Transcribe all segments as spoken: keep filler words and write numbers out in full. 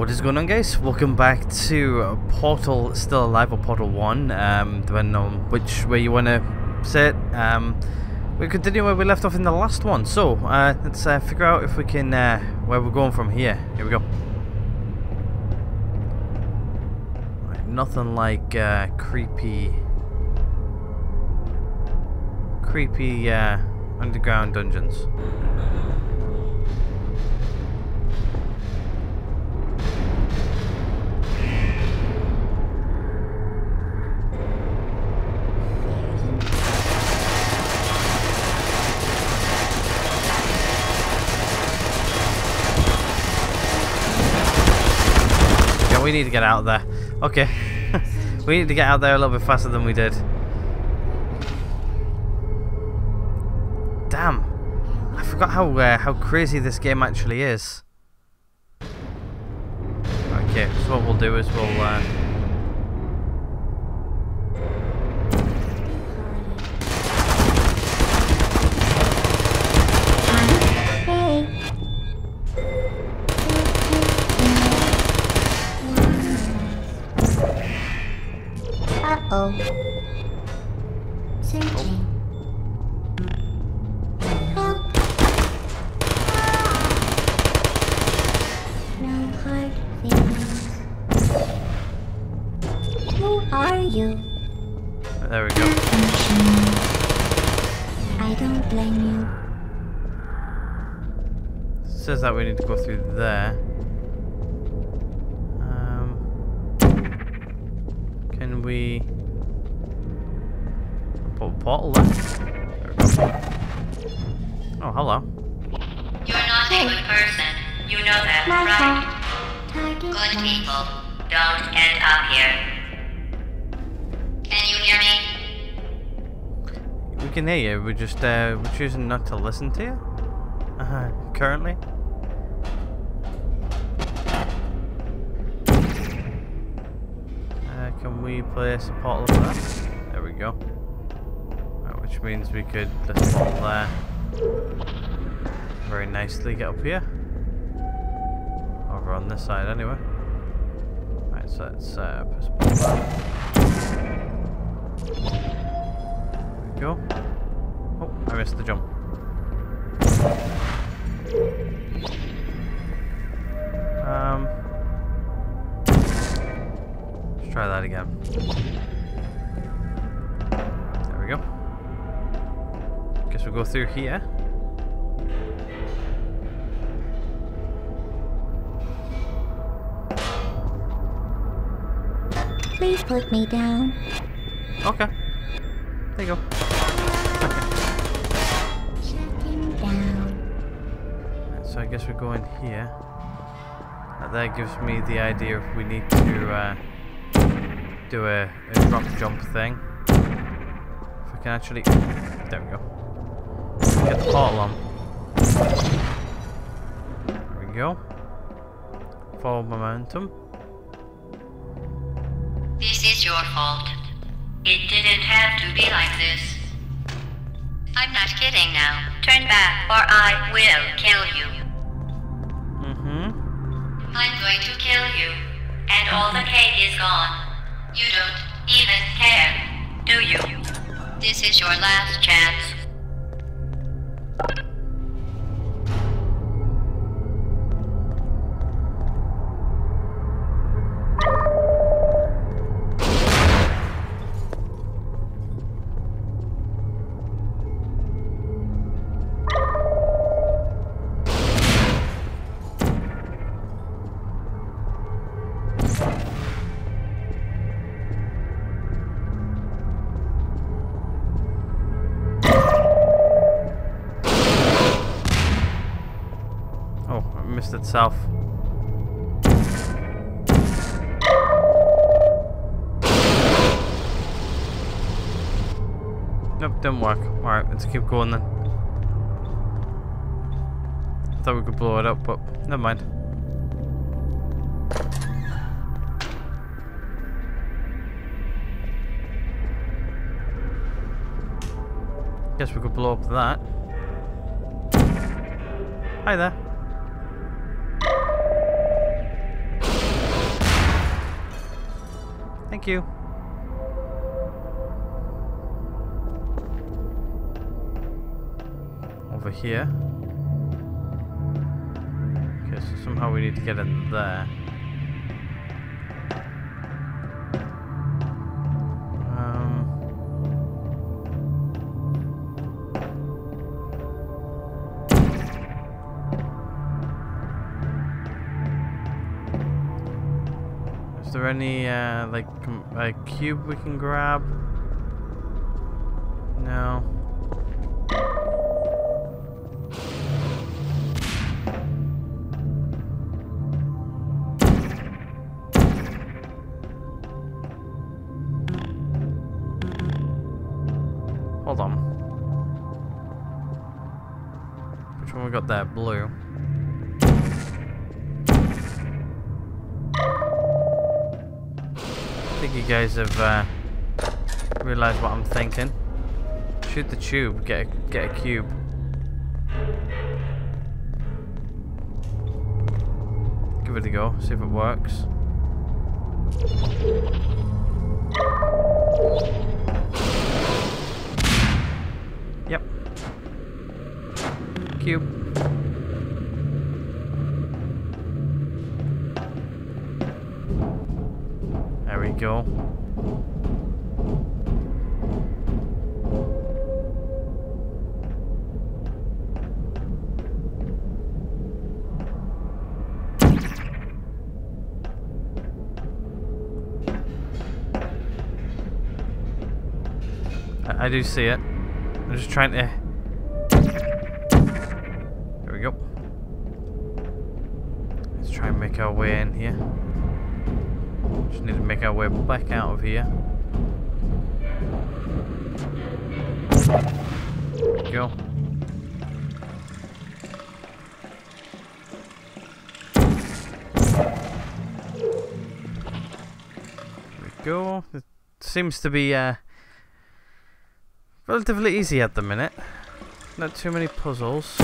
What is going on, guys? Welcome back to Portal Still Alive, or Portal one, um, depending on which way you want to say it. Um, we continue where we left off in the last one, so uh, let's uh, figure out if we can, uh, where we're going from here. Here we go. Right, nothing like uh, creepy, creepy uh, underground dungeons. We need to get out of there. Okay. We need to get out there a little bit faster than we did. Damn. I forgot how uh, how crazy this game actually is. Okay, so what we'll do is we'll... Uh Oh. Searching. Help. No hard things. Who are you? There we go. I don't blame you. It says that we need to go through there. Um, can we... Portal left. Oh, hello. You're not a good person. You know that, My right? Good people don't end up here. Can you hear me? We can hear you. We're just uh, we're choosing not to listen to you. Uh, currently. Uh, can we place a portal left? There we go. Which means we could let's fall there very nicely, get up here. Over on this side anyway. Right, so let's uh press button. There we go. Oh, I missed the jump. Um let's try that again. There we go. Guess we'll go through here. Please put me down. Okay. There you go. Shut him down. Right, so I guess we're going here. Now that gives me the idea if we need to uh, do a, a drop jump thing. If I can actually... There we go. Get the portal on. There we go. Follow momentum. This is your fault. It didn't have to be like this. I'm not kidding now. Turn back or I will kill you. Mm-hmm. I'm going to kill you. And all the cake is gone. You don't even care, do you? This is your last chance. Itself. Nope, didn't work. Alright, let's keep going then. Thought we could blow it up, but never mind. Guess we could blow up that. Hi there. Thank you. Over here. Okay, so somehow we need to get in there. Is there any uh, like a cube we can grab? No. Hold on. Which one we got there? Blue. I think you guys have uh, realised what I'm thinking. Shoot the tube, get a, get a cube. Give it a go, see if it works. Yep. Cube. Go. I, I do see it. I'm just trying to. There we go. Let's try and make our way in here. Just need to make our way back out of here. There we go. There we go. It seems to be uh, relatively easy at the minute. Not too many puzzles.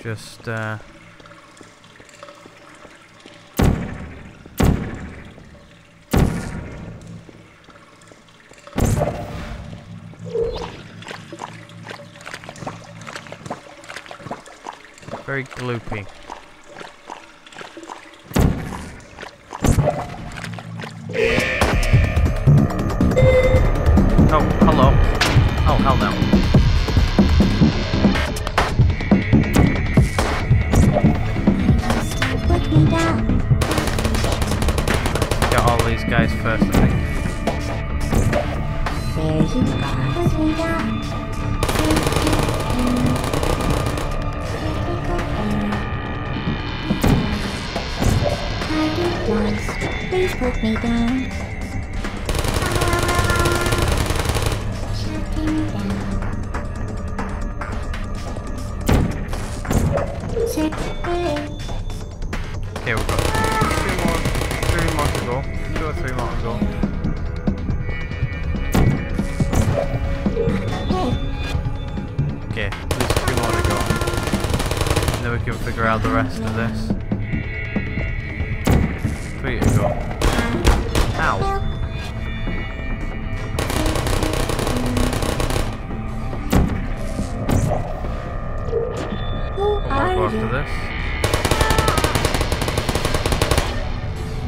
Just. Uh, Very gloopy. Oh, hello. Oh, hell no. Put me down. Get all these guys first, I think. Put me down. Once, please put me down. Shut me down. Check it. Okay, we've got three more, three more to go. Two or three more to go. Okay, at least three more to go. And then we can figure out the rest of this. Three to go. Ow. Who are you? After this.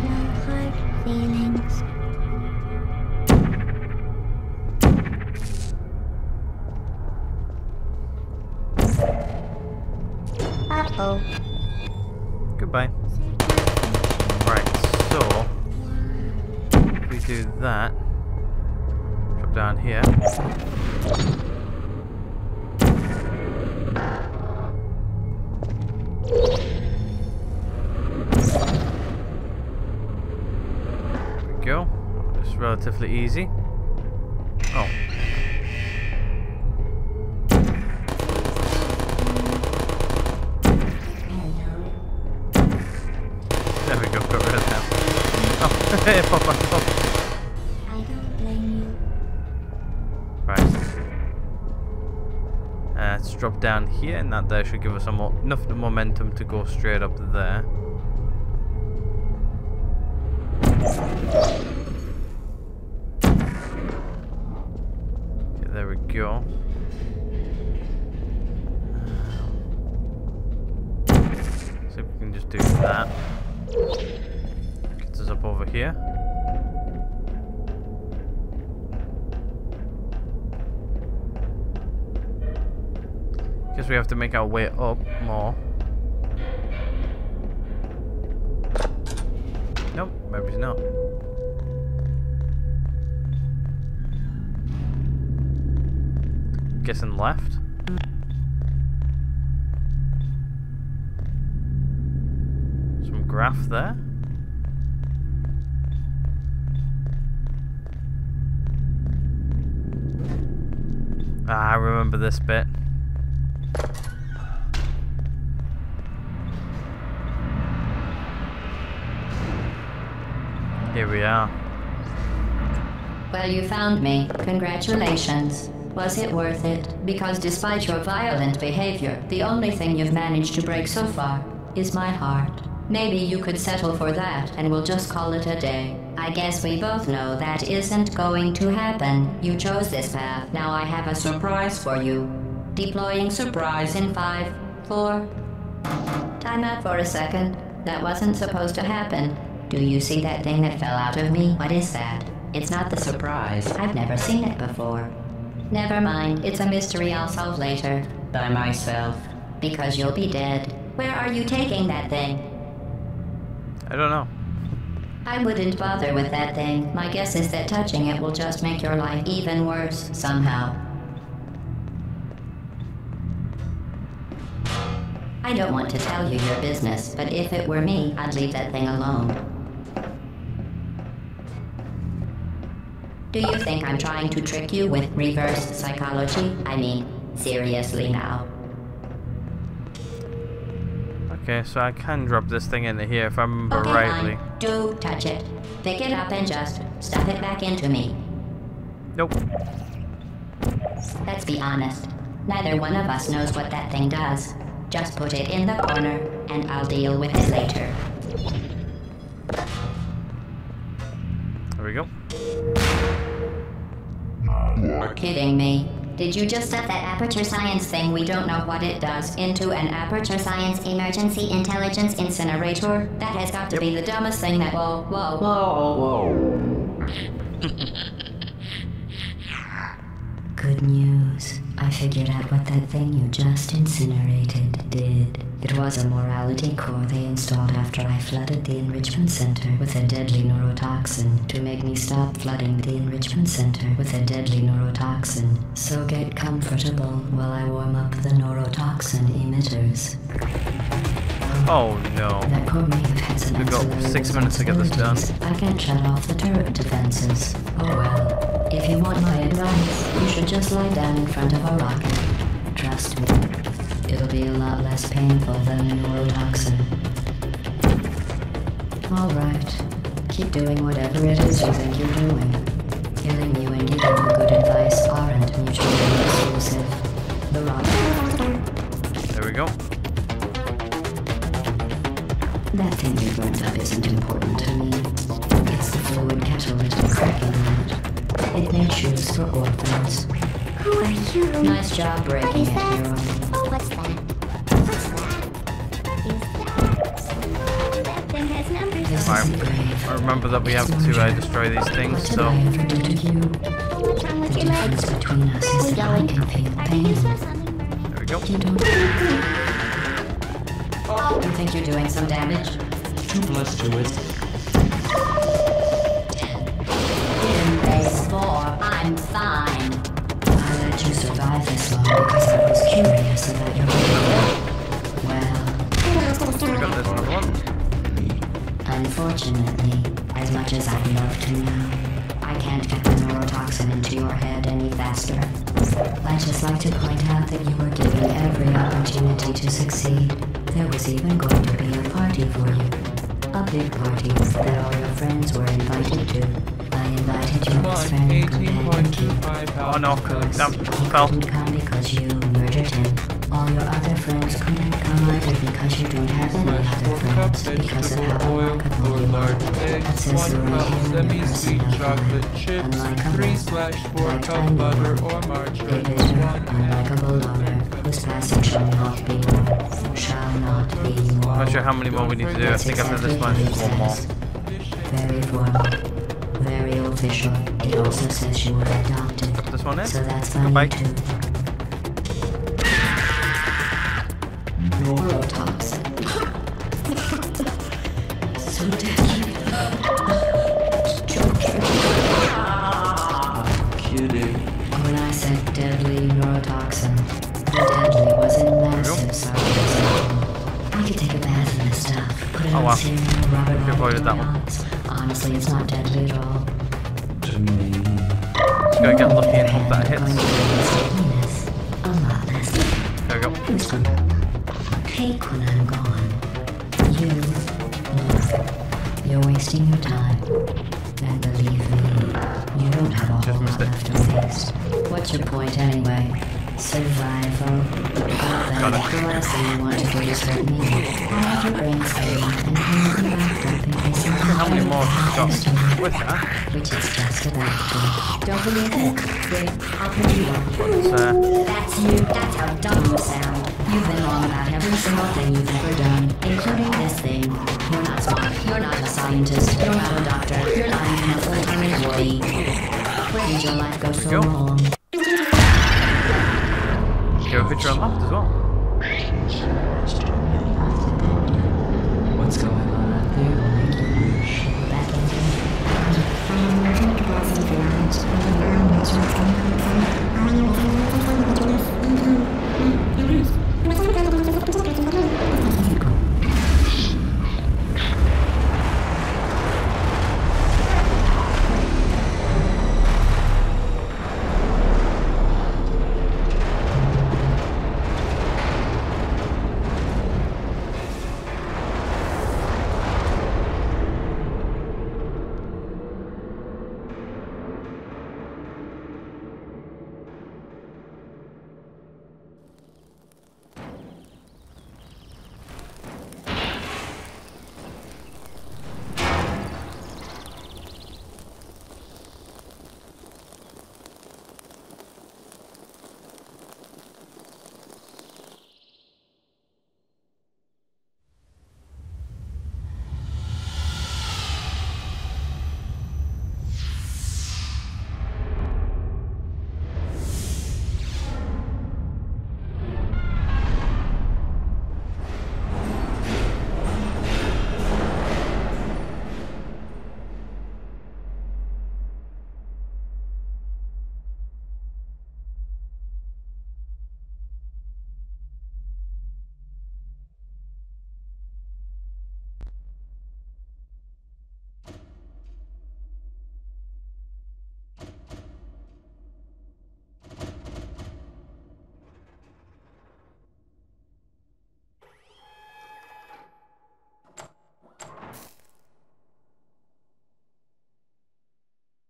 No hard feelings. Uh oh. Goodbye. So, if we do that, drop down here. There we go. It's relatively easy. Oh. There we go, got rid of that. I don't blame you. Right. Uh, let's drop down here, and that there should give us some more, enough momentum to go straight up there. Okay, there we go. See if we can just do that. Gets us up over here. Guess we have to make our way up more. Nope, maybe not. Guessing left. Some graph there. Ah, I remember this bit. Here we are. Well, you found me. Congratulations. Was it worth it? Because despite your violent behavior, the only thing you've managed to break so far is my heart. Maybe you could settle for that and we'll just call it a day. I guess we both know that isn't going to happen. You chose this path. Now I have a surprise for you. Deploying surprise in five, four... Time out for a second. That wasn't supposed to happen. Do you see that thing that fell out of me? What is that? It's not the surprise. I've never seen it before. Never mind. It's a mystery I'll solve later. By myself. Because you'll be dead. Where are you taking that thing? I don't know. I wouldn't bother with that thing. My guess is that touching it will just make your life even worse somehow. I don't want to tell you your business, but if it were me, I'd leave that thing alone. Do you think I'm trying to trick you with reverse psychology? I mean, seriously now. Okay, so I can drop this thing into here if I remember okay, rightly. Fine. Do touch it. Pick it up and just stuff it back into me. Nope. Let's be honest. Neither one of us knows what that thing does. Just put it in the corner, and I'll deal with it later. There we go. You're kidding me. Did you just stuff that Aperture Science thing we don't know what it does into an Aperture Science Emergency Intelligence Incinerator? That has got to yep. be the dumbest thing that... Whoa, whoa, whoa, whoa. Good news. I figured out what that thing you just incinerated did. It was a morality core they installed after I flooded the enrichment center with a deadly neurotoxin to make me stop flooding the enrichment center with a deadly neurotoxin. So get comfortable while I warm up the neurotoxin emitters. Oh no. That core may have had some We've got six minutes to get this done. I can't shut off the turret defenses. Oh well. If you want my advice, you should just lie down in front of a rocket. Trust me. It'll be a lot less painful than a neurotoxin. Alright. Keep doing whatever it is you think you're doing. Killing you and giving you good advice aren't mutually exclusive. The rocket. There we go. That thing you burnt up isn't important to me. It's the fluid catalytic cracking unit. It may choose for orphans. Who are you? Nice job breaking it, hero. What's that? What's that? Is that? That thing has numbers. I, I remember that we have to uh, destroy these things, so... What did I ever do to you? The difference between us is that I can feel pain. There we go. You don't... Oh, you think you're doing some damage? Too much to it. In base four, I'm fine. I let you survive this long because I was curious about your behavior. Well, we got this one on. Unfortunately, as much as I'd love to know, I can't get the neurotoxin into your head any faster. I'd just like to point out that you were given every opportunity to succeed. There was even going to be a party for you. A big party that all your friends were invited to. I invited your best friend, companion Keith. Oh no, that fell. He couldn't come because you murdered him. All your other friends couldn't come either because you don't have any other friends because of how unlikable you are. That says the right hand in your personality. Unlikable, lifetime lover, David is your unlikable lover, whose passage shall not be known. Shall not be known. Not sure how many more we need to do. I think after this one, one more. Very formal. Very official. It also says you were adopted. Put this one in. So that's funny too. Neurotoxin. So deadly. Joking. Kidding. When I said deadly neurotoxin, deadly was in massive sarcasm. I could take a bath in this stuff. Put it on oh, cereal, wow. rubber, avoided that one. Honestly, it's not deadly at all. Just go get lucky and hope that hits. There we go. Hate when I'm gone. You move. You're wasting your time. And believe me, you don't have a whole lot left to waste. What's your point anyway? Survival. But the last thing you want to do is hurt me. Have your brain saved and hang wrapped up in case you How many more shots with that? Which is just about to. Don't believe it? Wait, I'll put you up. Uh, that's you. That's how dumb you sound. You've been wrong about every single thing you've ever done, including this thing. You're not smart. You're not a scientist. You're not a doctor. You're not even a full-time employee. Where did your life go so go. long? Go picture on left as well. What's going on out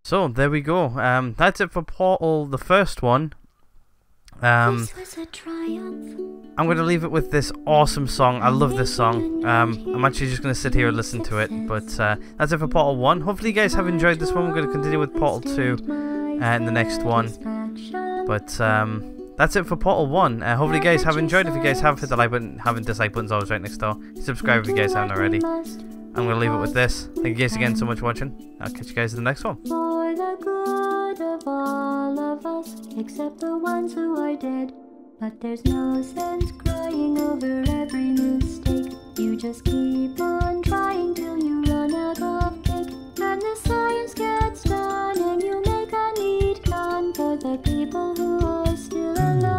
So there we go. Um, that's it for Portal, the first one. Um, this was a triumph. I'm going to leave it with this awesome song. I love this song. Um, I'm actually just going to sit here and listen to it. But uh, that's it for Portal one. Hopefully you guys have enjoyed this one. We're going to continue with Portal two uh, in the next one. But um, that's it for Portal one. Uh, hopefully you guys have enjoyed. If you guys have, hit the like button. Haven't dislike button's always right next door. Subscribe if you guys haven't already. I'm going to leave it with this. Thank you guys again so much for watching. I'll catch you guys in the next one. For the good of all of us, except the ones who are dead. But there's no sense crying over every mistake. You just keep on trying till you run out of cake. And the science gets done and you make a neat plan for the people who are still alive.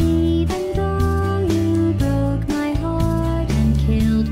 Even though you broke my heart and killed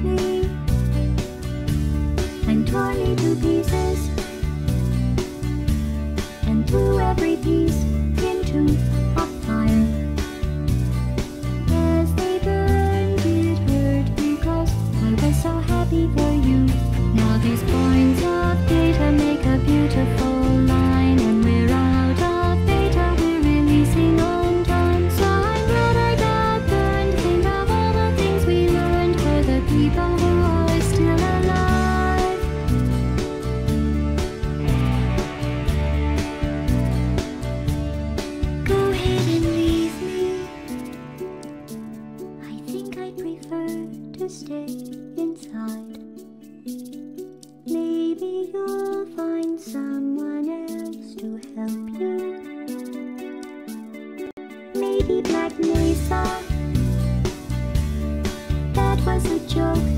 to stay inside. Maybe you'll find someone else to help you. Maybe Black Mesa. That was a joke.